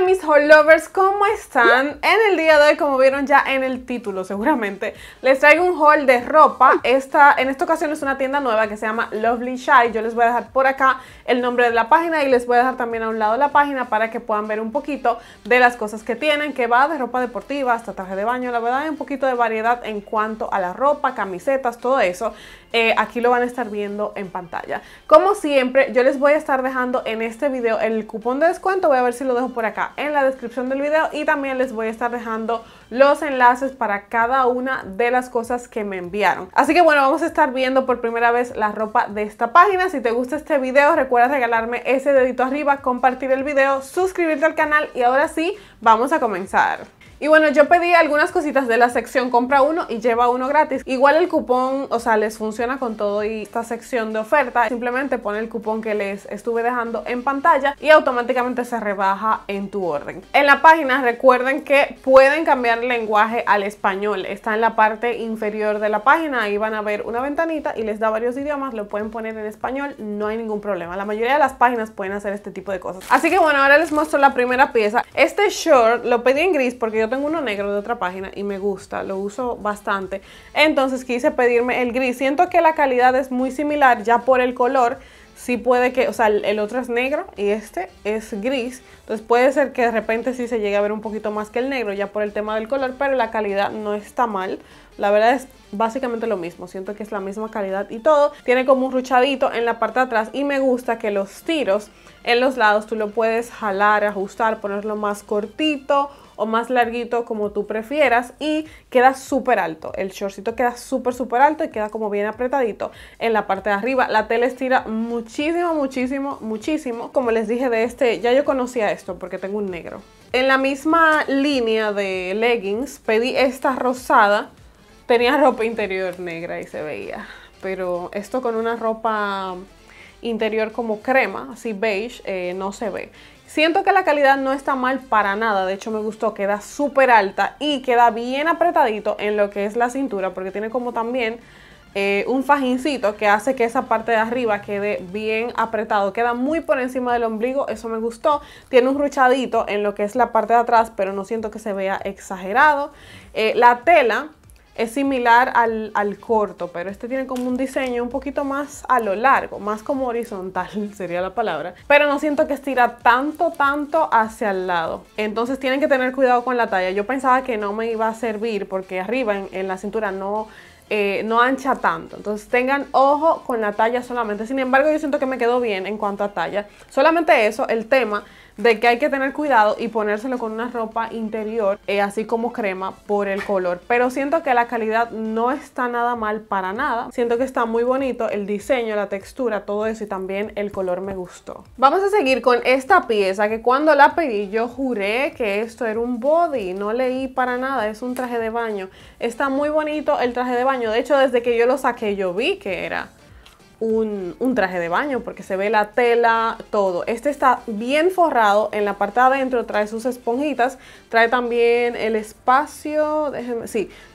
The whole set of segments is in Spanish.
Hola mis haul lovers, ¿cómo están? En el día de hoy, como vieron ya en el título seguramente, les traigo un haul de ropa. En esta ocasión es una tienda nueva que se llama Lovelyshy. Yo les voy a dejar por acá el nombre de la página y les voy a dejar también a un lado la página para que puedan ver un poquito de las cosas que tienen, que va de ropa deportiva hasta traje de baño. La verdad hay un poquito de variedad en cuanto a la ropa, camisetas, todo eso. Aquí lo van a estar viendo en pantalla. Como siempre, yo les voy a estar dejando en este video el cupón de descuento. Voy a ver si lo dejo por acá en la descripción del video, y también les voy a estar dejando los enlaces para cada una de las cosas que me enviaron. Así que bueno, vamos a estar viendo por primera vez la ropa de esta página. Si te gusta este video, recuerda regalarme ese dedito arriba, compartir el video, suscribirte al canal, y ahora sí, vamos a comenzar. Y bueno, yo pedí algunas cositas de la sección compra uno y lleva uno gratis. Igual el cupón, o sea, les funciona con todo y esta sección de oferta. Simplemente pone el cupón que les estuve dejando en pantalla y automáticamente se rebaja en tu orden. En la página recuerden que pueden cambiar el lenguaje al español. Está en la parte inferior de la página. Ahí van a ver una ventanita y les da varios idiomas. Lo pueden poner en español, no hay ningún problema. La mayoría de las páginas pueden hacer este tipo de cosas. Así que bueno, ahora les muestro la primera pieza. Este short lo pedí en gris porque yo tengo uno negro de otra página y me gusta, lo uso bastante, entonces quise pedirme el gris. Siento que la calidad es muy similar ya por el color. Sí puede que, o sea, el otro es negro y este es gris, entonces puede ser que de repente sí se llegue a ver un poquito más que el negro ya por el tema del color, pero la calidad no está mal. La verdad es básicamente lo mismo, siento que es la misma calidad y todo. Tiene como un ruchadito en la parte de atrás y me gusta que los tiros en los lados tú lo puedes jalar, ajustar, ponerlo más cortito o más larguito como tú prefieras, y queda súper alto. El shortcito queda súper alto y queda como bien apretadito en la parte de arriba. La tela estira muchísimo. Como les dije de este, ya yo conocía esto porque tengo un negro. En la misma línea de leggings pedí esta rosada. Tenía ropa interior negra y se veía, pero esto con una ropa interior como crema, así beige, no se ve. Siento que la calidad no está mal para nada, de hecho me gustó, queda súper alta y queda bien apretadito en lo que es la cintura, porque tiene como también un fajincito que hace que esa parte de arriba quede bien apretado, queda muy por encima del ombligo, eso me gustó. Tiene un ruchadito en lo que es la parte de atrás, pero no siento que se vea exagerado. La tela es similar al corto, pero este tiene como un diseño un poquito más a lo largo, más como horizontal sería la palabra, pero no siento que estira tanto hacia el lado. Entonces tienen que tener cuidado con la talla. Yo pensaba que no me iba a servir porque arriba en la cintura no ancha tanto, entonces tengan ojo con la talla solamente. Sin embargo, yo siento que me quedó bien en cuanto a talla, solamente eso, el tema de que hay que tener cuidado y ponérselo con una ropa interior, así como crema por el color, pero siento que la calidad no está nada mal para nada. Siento que está muy bonito el diseño, la textura, todo eso, y también el color me gustó. Vamos a seguir con esta pieza que cuando la pedí yo juré que esto era un body, no leí para nada, es un traje de baño. Está muy bonito el traje de baño. De hecho, desde que yo lo saqué yo vi que era un traje de baño porque se ve la tela, todo. Este está bien forrado en la parte de adentro, trae sus esponjitas, trae también el espacio,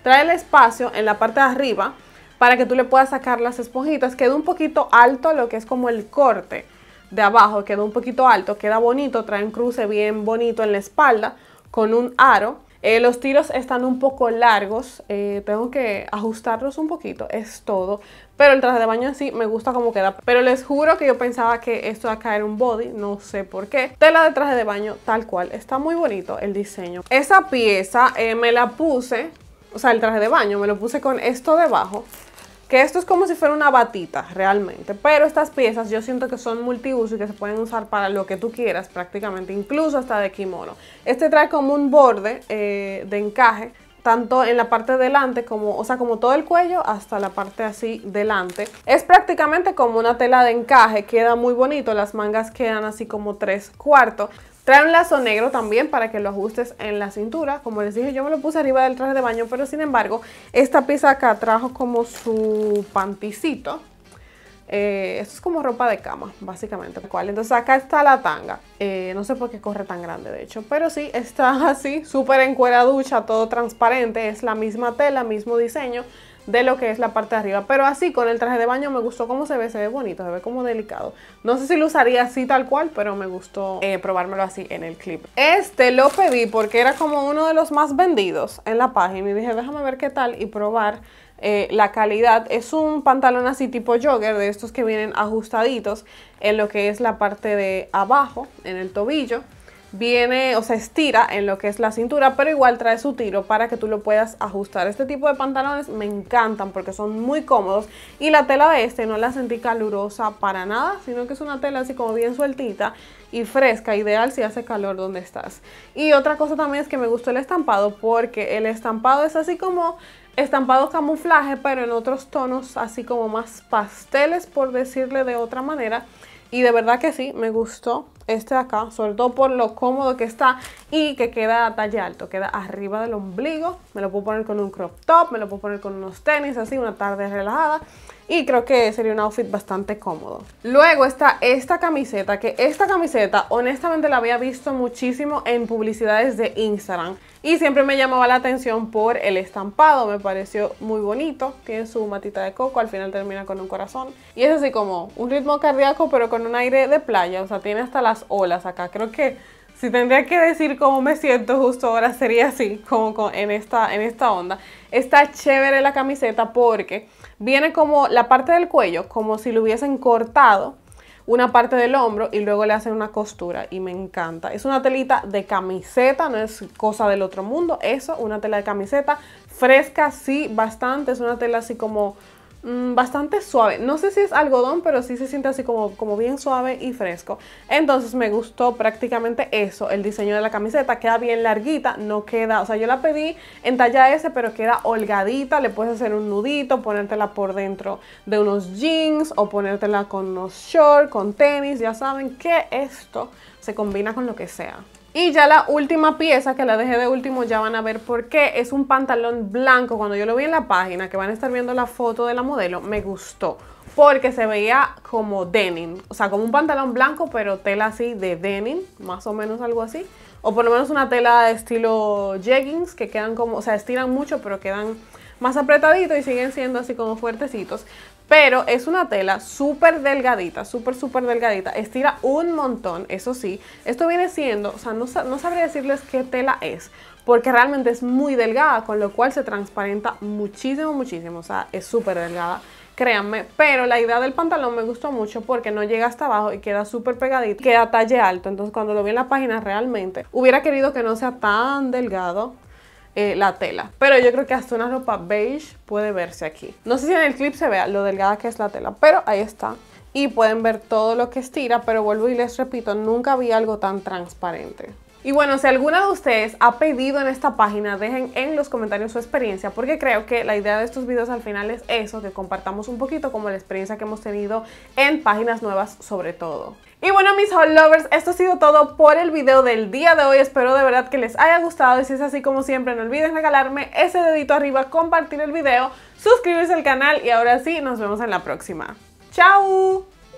trae el espacio en la parte de arriba para que tú le puedas sacar las esponjitas. Queda un poquito alto lo que es como el corte de abajo, queda un poquito alto, queda bonito, trae un cruce bien bonito en la espalda con un aro. Los tiros están un poco largos, tengo que ajustarlos un poquito, es todo. Pero el traje de baño en sí me gusta como queda. Pero les juro que yo pensaba que esto de acá era un body, no sé por qué. Tela de traje de baño tal cual, está muy bonito el diseño. Esa pieza me la puse, o sea el traje de baño me lo puse con esto debajo. Que esto es como si fuera una batita realmente, pero estas piezas yo siento que son multiuso y que se pueden usar para lo que tú quieras prácticamente, incluso hasta de kimono. Este trae como un borde de encaje, tanto en la parte delante como, o sea, como todo el cuello hasta la parte así delante. Es prácticamente como una tela de encaje, queda muy bonito, las mangas quedan así como 3/4. Trae un lazo negro también para que lo ajustes en la cintura. Como les dije, yo me lo puse arriba del traje de baño, pero sin embargo, esta pieza acá trajo como su panticito. Esto es como ropa de cama, básicamente. Entonces acá está la tanga. No sé por qué corre tan grande, de hecho, pero sí, está así, súper encueraducha, todo transparente. Es la misma tela, mismo diseño. de lo que es la parte de arriba. Pero así con el traje de baño me gustó cómo se ve bonito, se ve como delicado. No sé si lo usaría así tal cual, pero me gustó probármelo así en el clip. Este lo pedí porque era como uno de los más vendidos en la página y dije déjame ver qué tal y probar la calidad. Es un pantalón así tipo jogger, de estos que vienen ajustaditos en lo que es la parte de abajo, en el tobillo. Viene, o sea, estira en lo que es la cintura, pero igual trae su tiro para que tú lo puedas ajustar. Este tipo de pantalones me encantan porque son muy cómodos. Y la tela de este no la sentí calurosa para nada, sino que es una tela así como bien sueltita y fresca, ideal si hace calor donde estás. Y otra cosa también es que me gustó el estampado, porque el estampado es así como estampado camuflaje, pero en otros tonos así como más pasteles, por decirle de otra manera. Y de verdad que sí, me gustó este de acá, sobre todo por lo cómodo que está y que queda a talle alto, queda arriba del ombligo. Me lo puedo poner con un crop top, me lo puedo poner con unos tenis, así una tarde relajada. Y creo que sería un outfit bastante cómodo. Luego está esta camiseta, que esta camiseta honestamente la había visto muchísimo en publicidades de Instagram. Y siempre me llamaba la atención por el estampado, me pareció muy bonito. Tiene su matita de coco, al final termina con un corazón. Y es así como un ritmo cardíaco pero con un aire de playa, o sea, tiene hasta las olas acá. Creo que si tendría que decir cómo me siento justo ahora sería así, como en esta onda. Está chévere la camiseta porque viene como la parte del cuello, como si lo hubiesen cortado una parte del hombro y luego le hacen una costura, y me encanta. Es una telita de camiseta, no es cosa del otro mundo, eso, una tela de camiseta fresca, sí, bastante. Es una tela así como bastante suave, no sé si es algodón, pero sí se siente así como bien suave y fresco. Entonces me gustó prácticamente eso, el diseño de la camiseta. Queda bien larguita, no queda, o sea, yo la pedí en talla S, pero queda holgadita, le puedes hacer un nudito, ponértela por dentro de unos jeans o ponértela con unos shorts, con tenis. Ya saben que esto se combina con lo que sea. Y ya la última pieza, que la dejé de último, ya van a ver por qué. Es un pantalón blanco. Cuando yo lo vi en la página, que van a estar viendo la foto de la modelo, me gustó porque se veía como denim, o sea, como un pantalón blanco pero tela así de denim, más o menos algo así, o por lo menos una tela de estilo jeggings, que quedan como, o sea, estiran mucho pero quedan más apretaditos y siguen siendo así como fuertecitos. Pero es una tela súper delgadita, súper delgadita, estira un montón, eso sí. Esto viene siendo, o sea, no sabría decirles qué tela es, porque realmente es muy delgada, con lo cual se transparenta muchísimo, o sea, es súper delgada, créanme. Pero la idea del pantalón me gustó mucho porque no llega hasta abajo y queda súper pegadito, queda talle alto. Entonces cuando lo vi en la página realmente hubiera querido que no sea tan delgado la tela, pero yo creo que hasta una ropa beige puede verse aquí. No sé si en el clip se vea lo delgada que es la tela, pero ahí está, y pueden ver todo lo que estira. Pero vuelvo y les repito, nunca vi algo tan transparente. Y bueno, si alguna de ustedes ha pedido en esta página, dejen en los comentarios su experiencia, porque creo que la idea de estos videos al final es eso, que compartamos un poquito como la experiencia que hemos tenido en páginas nuevas sobre todo. Y bueno, mis haul lovers, esto ha sido todo por el video del día de hoy. Espero de verdad que les haya gustado, y si es así, como siempre, no olviden regalarme ese dedito arriba, compartir el video, suscribirse al canal, y ahora sí, nos vemos en la próxima. ¡Chao!